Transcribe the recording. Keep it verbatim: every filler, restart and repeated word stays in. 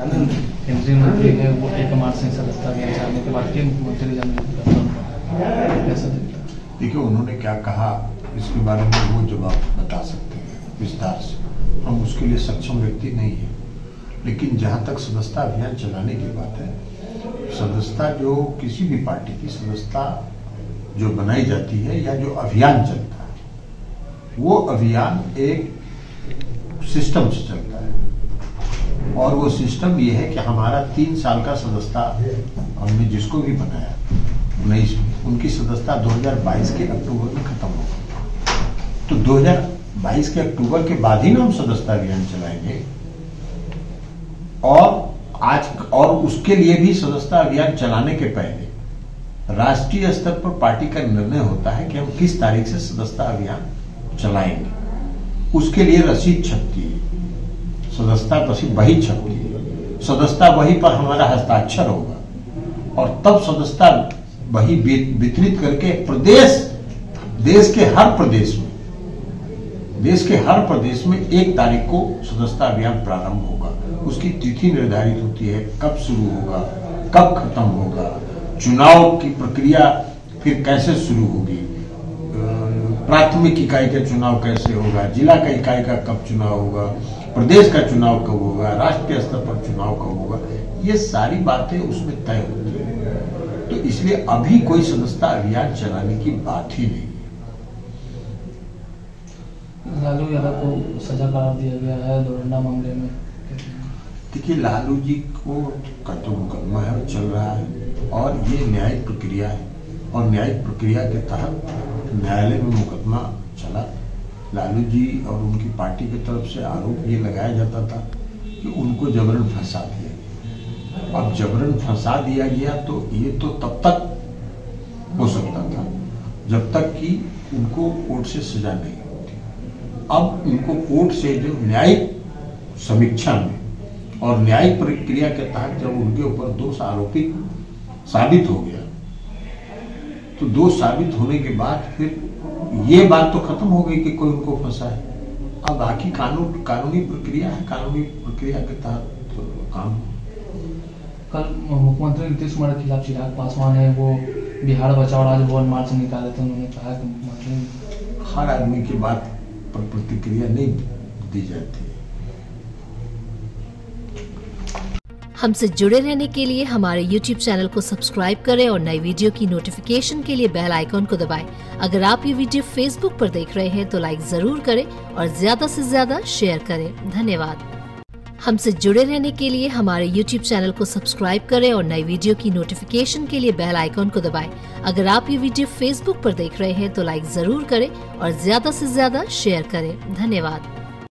केंद्रीय मंत्री ने वो एक मार्च से सदस्यता अभियान चलाने के बाद के मुख्यमंत्री जानने कैसा दिखता? देखिए उन्होंने क्या कहा इसके बारे में वो जवाब बता सकते हैं विस्तार से, हम उसके लिए सक्षम व्यक्ति नहीं है। लेकिन जहाँ तक सदस्यता अभियान चलाने की बात है, सदस्यता जो किसी भी पार्टी की सदस्यता जो बनाई जाती है या जो अभियान चलता है वो अभियान एक सिस्टम से चलता है और वो सिस्टम ये है कि हमारा तीन साल का सदस्यता हमने जिसको भी बनाया उन्नीस में उनकी सदस्यता दो हज़ार बाईस के अक्टूबर में खत्म होगा, तो दो हज़ार बाईस के अक्टूबर के बाद ही ना हम सदस्यता अभियान चलाएंगे। और आज और उसके लिए भी सदस्यता अभियान चलाने के पहले राष्ट्रीय स्तर पर पार्टी का निर्णय होता है कि हम किस तारीख से सदस्यता अभियान चलाएंगे, उसके लिए रसीद छपती है, सदस्यता रसीद वही छपती है, सदस्यता वही पर हमारा हस्ताक्षर होगा और तब सदस्यता वही वितरित करके प्रदेश देश के हर प्रदेश में देश के हर प्रदेश में एक तारीख को सदस्यता अभियान प्रारंभ होगा। उसकी तिथि निर्धारित होती है, कब शुरू होगा, कब खत्म होगा, चुनाव की प्रक्रिया फिर कैसे शुरू होगी, प्राथमिक इकाई का चुनाव कैसे होगा, जिला का इकाई का कब चुनाव होगा, प्रदेश का चुनाव कब होगा, राष्ट्रीय स्तर पर चुनाव कब होगा, ये सारी बातें उसमें तय होती है। तो इसलिए अभी कोई सदस्यता अभियान चलाने की बात ही नहीं। लालू यादव को सजा करार दिया गया है दोरंडा मामले में। देखिए लालू जी को का तो मुकदमा है, चल रहा है और ये न्यायिक प्रक्रिया है और न्यायिक प्रक्रिया के तहत न्यायालय में मुकदमा चला। लालू जी और उनकी पार्टी की तरफ से आरोप ये लगाया जाता था कि उनको जबरन फंसा दिया गया। अब जबरन फंसा दिया गया तो ये तो तब तक हो सकता था जब तक कि उनको कोर्ट से सजा नहीं। अब उनको कोर्ट से जो न्यायिक समीक्षा में और न्यायिक प्रक्रिया के तहत जब उनके ऊपर दोष आरोपी साबित हो गया तो दोष साबित होने के बाद फिर ये बात तो खत्म हो गई कि कोई उनको फंसा है। अब बाकी कानून कानूनी प्रक्रिया है, कानूनी प्रक्रिया के तहत तो काम। कल मुख्यमंत्री नीतीश कुमार के खिलाफ चिराग पासवान है, वो बिहार बचाओ राजभवन मार्च निकाले थे, उन्होंने कहा कि हर आदमी की बात पर प्रतिक्रिया नहीं दी जाती। हमसे जुड़े रहने के लिए हमारे YouTube चैनल को सब्सक्राइब करें और नई वीडियो की नोटिफिकेशन के लिए बेल आइकॉन को दबाएं। अगर आप ये वीडियो Facebook पर देख रहे हैं तो लाइक जरूर करें और ज्यादा से ज्यादा शेयर करें। धन्यवाद। हमसे जुड़े रहने के लिए हमारे YouTube चैनल को सब्सक्राइब करें और नई वीडियो की नोटिफिकेशन के लिए बेल आइकॉन को दबाएं। अगर आप ये वीडियो Facebook पर देख रहे हैं तो लाइक जरूर करें और ज्यादा से ज्यादा शेयर करें। धन्यवाद।